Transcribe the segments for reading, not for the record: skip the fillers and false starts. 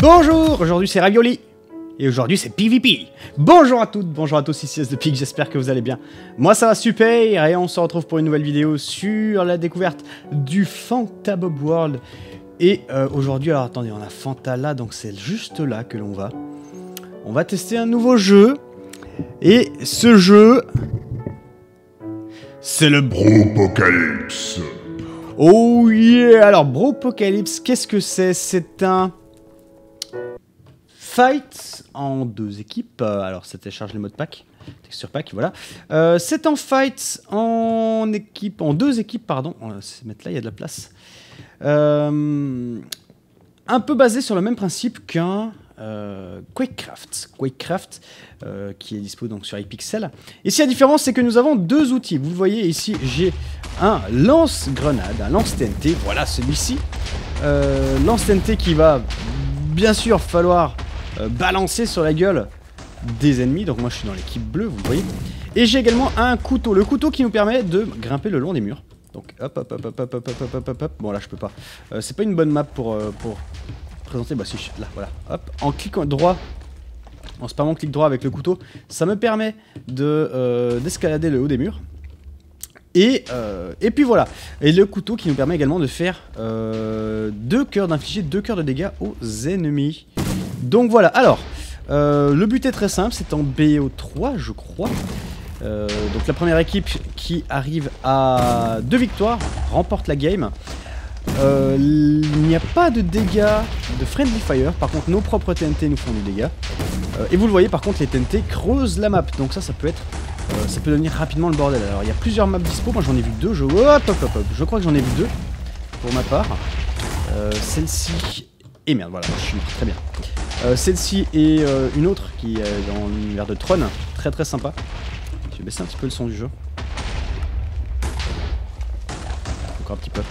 Bonjour, aujourd'hui c'est Ravioli, et aujourd'hui c'est PVP. Bonjour à toutes, bonjour à tous, ici As2piK, j'espère que vous allez bien. Moi ça va super, et on se retrouve pour une nouvelle vidéo sur la découverte du Fantabob World. Et aujourd'hui, alors attendez, on a Fanta là, donc c'est juste là que l'on va. On va tester un nouveau jeu, et ce jeu, c'est le Bropocalypse. Oh yeah, alors Bropocalypse, qu'est-ce que c'est? C'est un fight en deux équipes. Alors ça télécharge les modes pack, texture pack, voilà. C'est en fight en équipe, en deux équipes, pardon. On va se mettre là, il y a de la place. Un peu basé sur le même principe qu'un QuakeCraft. QuakeCraft qui est dispo donc sur Hypixel. Ici la différence c'est que nous avons deux outils. Vous le voyez ici, j'ai un lance-grenade, un lance-TNT, voilà celui-ci. Lance-TNT qui va bien sûr falloir balancer sur la gueule des ennemis, donc moi je suis dans l'équipe bleue, vous voyez. Et j'ai également un couteau, le couteau qui nous permet de grimper le long des murs. Donc hop hop hop hop hop hop hop hop hop hop. Bon là je peux pas, c'est pas une bonne map pour présenter, bah si là voilà, hop, en cliquant droit, en spammant clic droit avec le couteau, ça me permet de d'escalader le haut des murs. Et puis voilà, et le couteau qui nous permet également de faire d'infliger 2 cœurs de dégâts aux ennemis. Donc voilà, alors, le but est très simple, c'est en BO3 je crois. Donc la première équipe qui arrive à 2 victoires remporte la game. Il n'y a pas de dégâts de friendly fire, par contre nos propres TNT nous font du dégâts. Et vous le voyez par contre, les TNT creusent la map, donc ça peut être... ça peut devenir rapidement le bordel. Alors il y a plusieurs maps dispo, moi j'en ai vu 2, hop hop hop hop, je crois que j'en ai vu 2 pour ma part. Celle-ci, et merde voilà, je suis mort, très bien. Celle-ci et une autre qui est dans l'univers de Tron, très très sympa. Je vais baisser un petit peu le son du jeu. Encore un petit peu.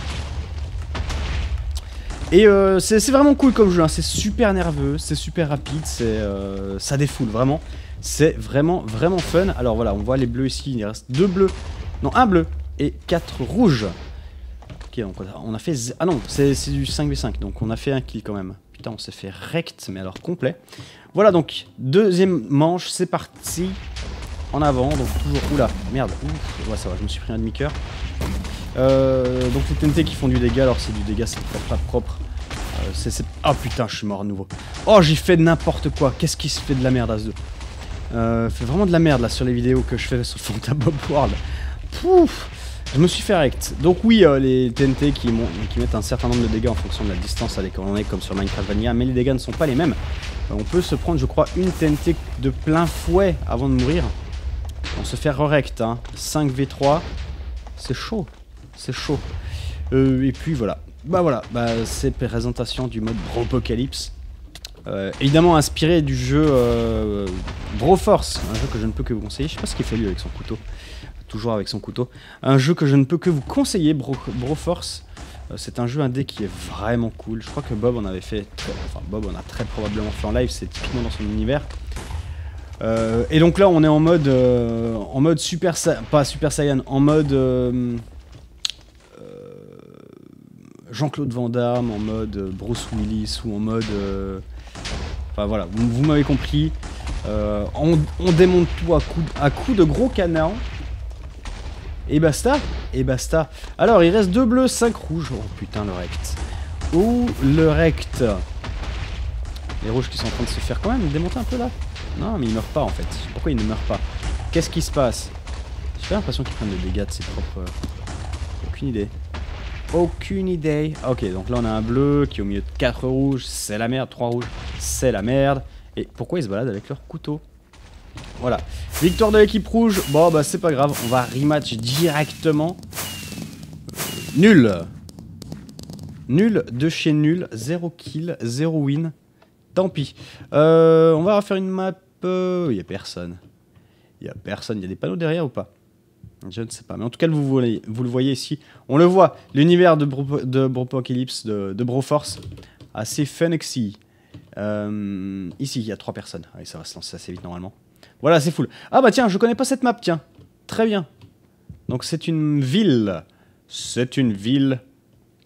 Et c'est vraiment cool comme jeu, hein. C'est super nerveux, c'est super rapide, ça défoule vraiment. C'est vraiment, vraiment fun. Alors voilà, on voit les bleus ici, il reste 2 bleus. Non, 1 bleu et 4 rouges. Ok, donc on a fait... Ah non, c'est du 5v5, donc on a fait un kill quand même. Putain, on s'est fait rect, mais alors complet. Voilà donc, deuxième manche, c'est parti. En avant, donc toujours... Oula, merde, ouf, ouais, ça va, je me suis pris un demi-cœur. Donc les TNT qui font du dégât, alors c'est du dégât, c'est pas propre. Oh putain, je suis mort à nouveau. Oh, j'ai fait n'importe quoi, qu'est-ce qui se fait de la merde As2? Fait vraiment de la merde là sur les vidéos que je fais sur Fantabob World. Pouf, je me suis fait rect. Donc oui, les TNT qui mettent un certain nombre de dégâts en fonction de la distance à des coordonnées comme sur Minecraft Vanilla, mais les dégâts ne sont pas les mêmes. On peut se prendre, je crois, une TNT de plein fouet avant de mourir. On se fait re-rect, hein. 5v3, c'est chaud, c'est chaud. Et puis voilà, bah, c'est présentation du mode Bropocalypse. Évidemment inspiré du jeu Broforce, un jeu que je ne peux que vous conseiller. Je sais pas ce qu'il fait lui avec son couteau, toujours avec son couteau. Un jeu que je ne peux que vous conseiller, Broforce. C'est un jeu indé qui est vraiment cool. Je crois que Bob en avait fait, Bob en a très probablement fait en live. C'est typiquement dans son univers. Et donc là, on est en mode super, pas super saiyan, en mode Jean-Claude Van Damme, en mode Bruce Willis ou en mode enfin voilà, vous m'avez compris, on démonte tout à coup de gros canards. Et basta, et basta. Alors il reste 2 bleus, 5 rouges. Oh putain le rect. Oh le rect. Les rouges qui sont en train de se faire quand même démonter un peu là. Non mais ils meurent pas en fait. Pourquoi ils ne meurent pas? Qu'est-ce qui se passe? J'ai l'impression qu'ils prennent des dégâts de ses propres... Aucune idée. Aucune idée. Ok, donc là on a un bleu qui est au milieu de 4 rouges, c'est la merde, 3 rouges, c'est la merde. Et pourquoi ils se baladent avec leur couteau? Voilà. Victoire de l'équipe rouge. Bon bah c'est pas grave, on va rematch directement. Nul. Nul de chez nul, 0 kill, 0 win. Tant pis. On va refaire une map. Y a personne. Y a personne, y a des panneaux derrière ou pas? Je ne sais pas, mais en tout cas vous le voyez ici, on le voit, l'univers de Bropocalypse, de Broforce, assez funexy. Ici il y a 3 personnes, allez, ça va se lancer assez vite normalement. Voilà, c'est full. Ah bah tiens, je connais pas cette map, tiens, très bien. Donc c'est une ville,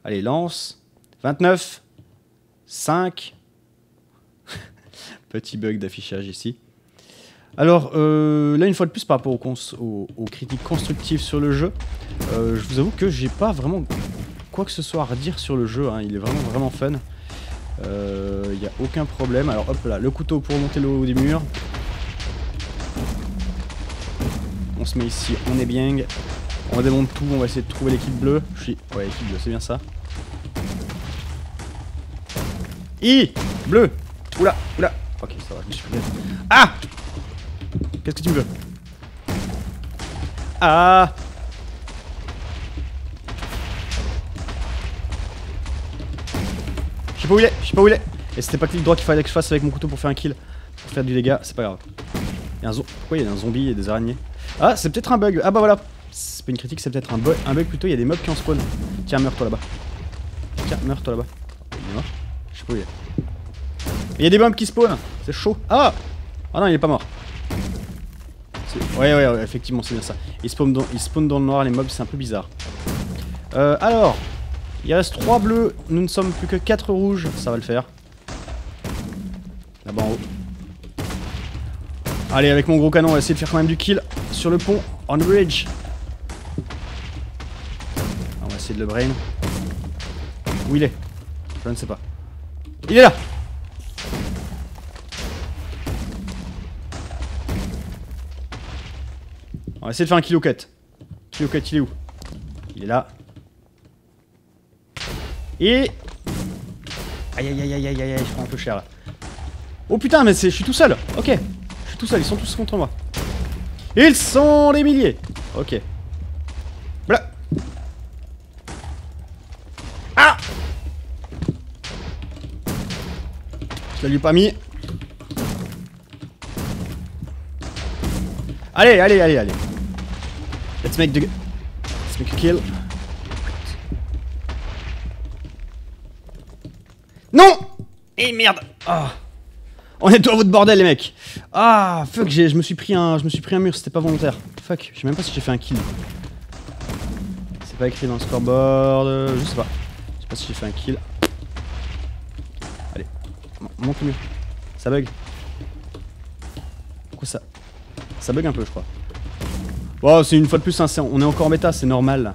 allez lance, 29, 5, Petit bug d'affichage ici. Alors, là, une fois de plus, par rapport aux critiques constructives sur le jeu, je vous avoue que j'ai pas vraiment quoi que ce soit à redire sur le jeu, hein. Il est vraiment fun. Il n'y a aucun problème. Alors, hop là, le couteau pour monter le haut des murs. On se met ici, on est bien. On démonte tout, on va essayer de trouver l'équipe bleue. Ouais, l'équipe bleue, c'est bien ça. I bleu. Oula, oula. Ok, ça va, je me suis fait. Ah! Qu'est-ce que tu me veux? Ah! Je sais pas où il est, je sais pas où il est. Et c'était pas clic droit qu'il fallait que je fasse avec mon couteau pour faire un kill, pour faire du dégât, c'est pas grave. Il y a un Pourquoi il y a un zombie et des araignées? Ah, c'est peut-être un bug. Ah bah voilà. C'est pas une critique, c'est peut-être un bug plutôt, il y a des mobs qui en spawn. Tiens, meurs-toi là-bas. Tiens, meurs-toi là-bas. Il est mort. Je sais pas où il est. Il y a des bombes qui spawnent, c'est chaud. Ah! Ah non, il est pas mort. Ouais, effectivement, c'est bien ça. Ils spawnent dans le noir, les mobs, c'est un peu bizarre. Alors, il reste 3 bleus, nous ne sommes plus que 4 rouges, ça va le faire. Là-bas en haut. Allez, avec mon gros canon, on va essayer de faire quand même du kill sur le pont, on the bridge. On va essayer de le brain. Où il est? Je ne sais pas. Il est là! On va essayer de faire un kill au cut. Kill au cut, il est où? Il est là. Et... Aïe aïe aïe aïe aïe aïe, je prends un peu cher là. Oh putain, mais je suis tout seul. Ok, je suis tout seul, ils sont tous contre moi. Ils sont des milliers. Ok. Voilà. Ah! Je la lui ai pas mis. Allez, allez, allez, allez. Let's make a kill. Non! Eh merde! Oh. On est dans votre bordel les mecs. Ah fuck, je me suis pris un mur, c'était pas volontaire. Fuck, je sais même pas si j'ai fait un kill. C'est pas écrit dans le scoreboard, je sais pas. Je sais pas si j'ai fait un kill. Allez, monte le mur. Ça bug. Pourquoi ça? Ça bug un peu je crois. Wow, c'est une fois de plus, hein, on est encore en bêta, c'est normal là.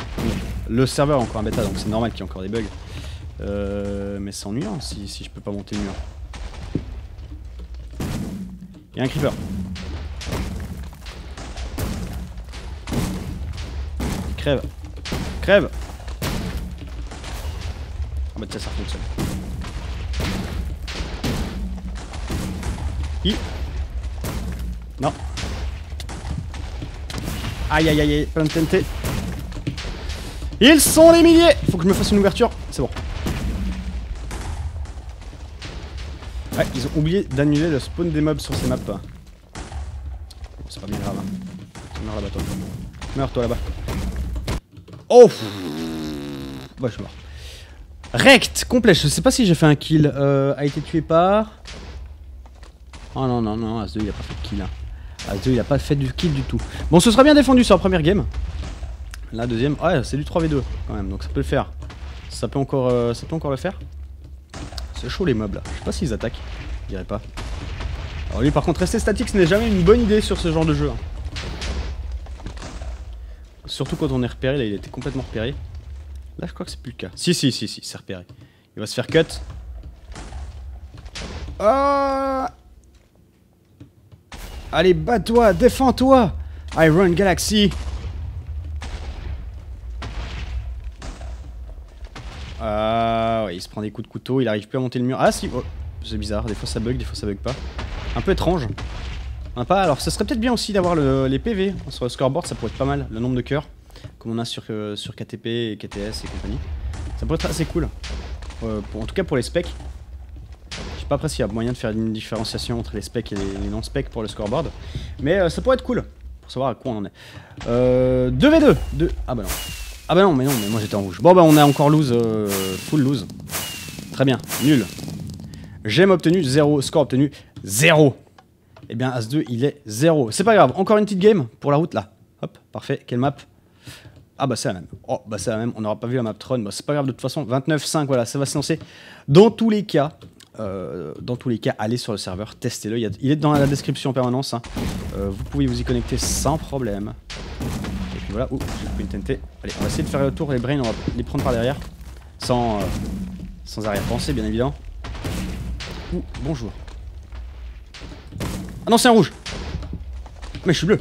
Le serveur est encore en bêta, donc c'est normal qu'il y ait encore des bugs. Mais c'est ennuyant si je peux pas monter le mur. Il y a un creeper. Crève. Crève. Ah bah tiens, ça fonctionne. Hi. Non. Aïe aïe aïe aïe, plein de TNT. Ils sont des milliers. Faut que je me fasse une ouverture, c'est bon. Ouais, ils ont oublié d'annuler le spawn des mobs sur ces maps. Bon, c'est pas bien grave. Hein. Meurs là-bas toi. Meurs toi là-bas. Oh bah je suis mort. Rect complet, je sais pas si j'ai fait un kill. A été tué par... Oh non non non, As2 il a pas fait de kill. Hein. As2 il a pas fait du kill du tout. Bon, ce sera bien défendu sur la première game. La deuxième, ouais c'est du 3v2 quand même, donc ça peut le faire. Ça peut encore le faire. C'est chaud les mobs là, je sais pas s'ils attaquent, je dirais pas. Alors lui par contre, rester statique ce n'est jamais une bonne idée sur ce genre de jeu. Surtout quand on est repéré, là il était complètement repéré. Là je crois que c'est plus le cas. Si, c'est repéré. Il va se faire cut. Ah allez, bats-toi, défends-toi Iron Galaxy. Ah ouais, il se prend des coups de couteau, il arrive plus à monter le mur. Ah si, oh, c'est bizarre, des fois ça bug, des fois ça bug pas. Un peu étrange. Alors ça serait peut-être bien aussi d'avoir les PV sur le scoreboard, ça pourrait être pas mal, le nombre de cœurs. Comme on a sur KTP et KTS et compagnie. Ça pourrait être assez cool. En tout cas pour les specs. Je sais pas après s'il y a moyen de faire une différenciation entre les specs et les non-specs pour le scoreboard. Mais ça pourrait être cool, pour savoir à quoi on en est. 2v2 2... Ah bah non. Ah bah non, mais moi j'étais en rouge. Bon bah on a encore lose, full lose. Très bien, nul. J'aime obtenu 0, score obtenu 0. Eh bien As2 il est 0. C'est pas grave, encore une petite game pour la route là. Hop, parfait, quelle map? Ah bah c'est la même. Oh bah c'est la même, on n'aura pas vu la map Tron. Bah c'est pas grave de toute façon, 29-5, voilà, ça va se lancer. Dans tous les cas, dans tous les cas, allez sur le serveur, testez-le. Il est dans la description en permanence. Hein. Vous pouvez vous y connecter sans problème. Et puis voilà. Ouh, j'ai pris une TNT. Allez, on va essayer de faire le tour. Les brains, on va les prendre par derrière. Sans arrière-pensée, bien évidemment. Ouh, bonjour. Ah non, c'est un rouge. Mais je suis bleu.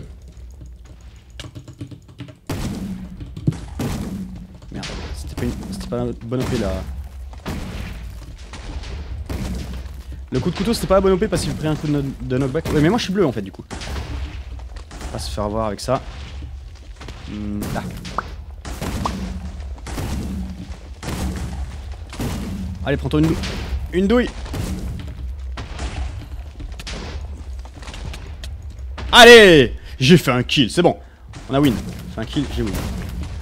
Merde, c'était pas la bonne OP là. Le coup de couteau c'était pas la bonne OP parce qu'il pris un coup de knockback. Ouais mais moi je suis bleu en fait du coup. On va se faire avoir avec ça. Là. Allez prends-toi une douille. Une douille. Allez, j'ai fait un kill, c'est bon. On a win. Fait un kill, j'ai win.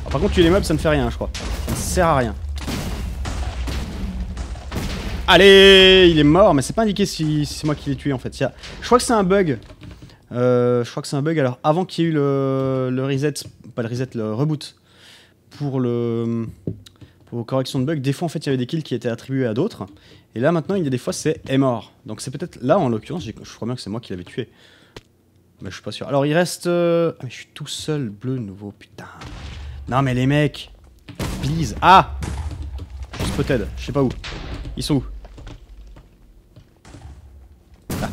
Alors, par contre, tuer les mobs, ça ne fait rien, je crois. Ça ne sert à rien. Allez, il est mort, mais c'est pas indiqué si c'est moi qui l'ai tué en fait. Je crois que c'est un bug. Je crois que c'est un bug. Alors, avant qu'il y ait eu le reset, pas le reset, le reboot pour correction de bug, des fois en fait il y avait des kills qui étaient attribués à d'autres. Et là maintenant, il y a des fois c'est est mort. Donc c'est peut-être là en l'occurrence, je crois bien que c'est moi qui l'avais tué. Mais je suis pas sûr. Alors il reste... Ah mais je suis tout seul, bleu, nouveau, putain. Non mais les mecs, please. Ah, je suis peut-être, je sais pas où. Ils sont où? Là.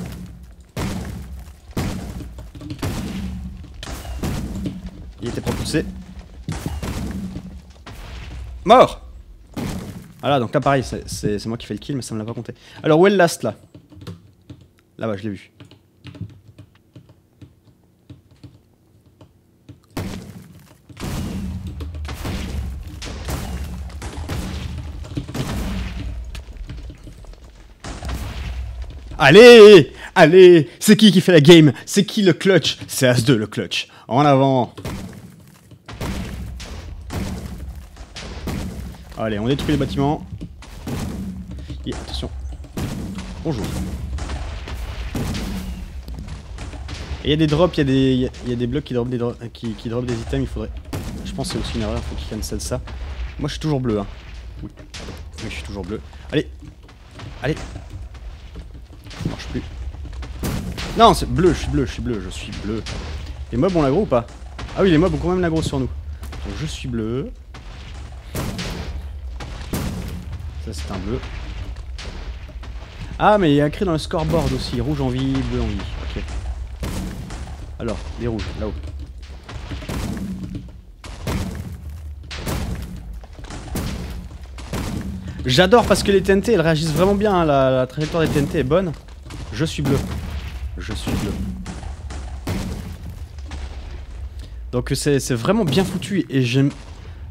Il était propulsé. Mort. Voilà, donc là pareil, c'est moi qui fais le kill mais ça me l'a pas compté. Alors où est le last là? Là-bas, je l'ai vu. Allez, allez, c'est qui fait la game? C'est qui le clutch? C'est As2 le clutch. En avant. Allez, on détruit les bâtiments. Yeah, attention. Bonjour. Il y a des drops, il y a des blocs qui dropent des items, il faudrait... Je pense que c'est aussi une erreur, il faut qu'ils cancellent ça. Moi je suis toujours bleu. Hein. Oui, je suis toujours bleu. Allez, allez. Ça marche plus. Non, c'est bleu, je suis bleu. Les mobs ont l'aggro ou pas? Ah oui, les mobs ont quand même l'aggro sur nous. Donc je suis bleu. Ça c'est un bleu. Ah mais il y a écrit dans le scoreboard aussi, rouge en vie, bleu en vie. Ok. Alors, les rouges, là-haut. J'adore parce que les TNT elles réagissent vraiment bien, hein. La trajectoire des TNT est bonne. Je suis bleu. Donc c'est vraiment bien foutu et j'aime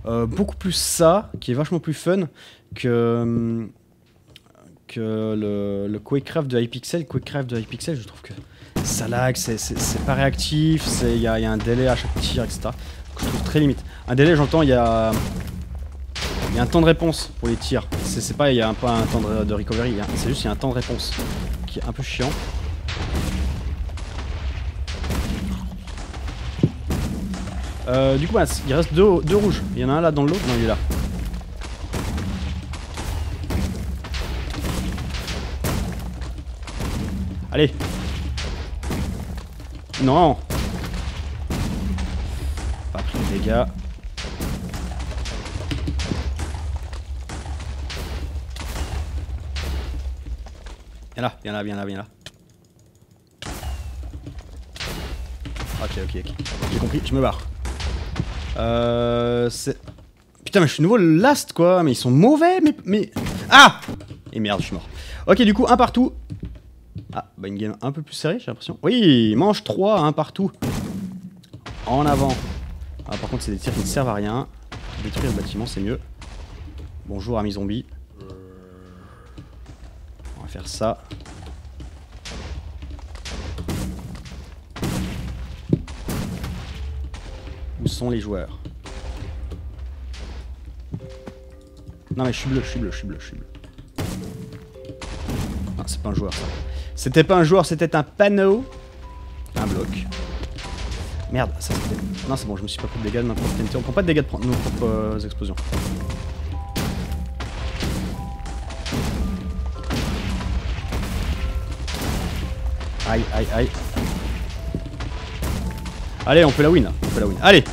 beaucoup plus ça, qui est vachement plus fun que le QuakeCraft de Hypixel. QuakeCraft de Hypixel, je trouve que ça lag, c'est pas réactif, il y a un délai à chaque tir, etc. Que je trouve très limite. Un délai, j'entends, il y a un temps de réponse pour les tirs. C'est pas, il y a pas un temps de recovery, c'est juste il y a un temps de réponse qui est un peu chiant. Du coup, il reste deux rouges. Il y en a un là dans l'autre, non il est là. Allez. Non. Pas pris de dégâts. Viens là. Ok. J'ai compris, je me barre. Putain, mais je suis nouveau le last quoi. Mais ils sont mauvais, mais... Ah! Et merde, je suis mort. Ok, du coup, un partout. Ah, bah une game un peu plus serrée, j'ai l'impression. Oui, manche 3, un partout. En avant. Ah, par contre, c'est des tirs qui ne servent à rien. Détruire le bâtiment, c'est mieux. Bonjour, amis zombies. Faire ça. Où sont les joueurs? Non mais je suis bleu. Ah, c'est pas un joueur ça. C'était pas un joueur, c'était un panneau. Un bloc. Merde, ça c'était... Non c'est bon, je me suis pas pris de dégâts de ma propre TNT. On prend pas de dégâts de nos propres explosions. Aïe, aïe, aïe. Allez, on fait la win. On fait la win. Allez,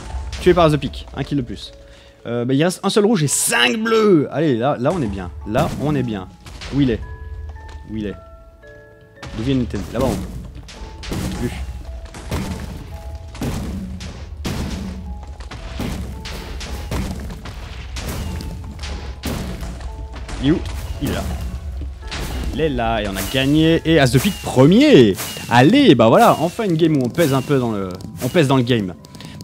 tué par As2piK. Un kill de plus. Bah, il reste un seul rouge et 5 bleus. Allez, là on est bien. Là, on est bien. Où il est? Où il est? D'où vient l'unité? Là-bas, on peut. Il est où? Il est là. Il est là et on a gagné. Et As2piK premier. Allez, bah voilà, enfin une game où on pèse un peu dans le, on pèse dans le game.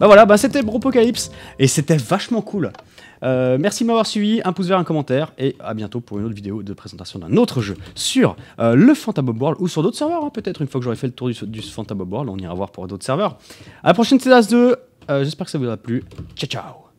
Bah voilà, bah c'était Bropocalypse et c'était vachement cool. Merci de m'avoir suivi, un pouce vers, un commentaire et à bientôt pour une autre vidéo de présentation d'un autre jeu sur le Fantabob World ou sur d'autres serveurs. Hein, peut-être une fois que j'aurai fait le tour du Fantabob World, on ira voir pour d'autres serveurs. À la prochaine, c'est As2. J'espère que ça vous aura plu. Ciao ciao.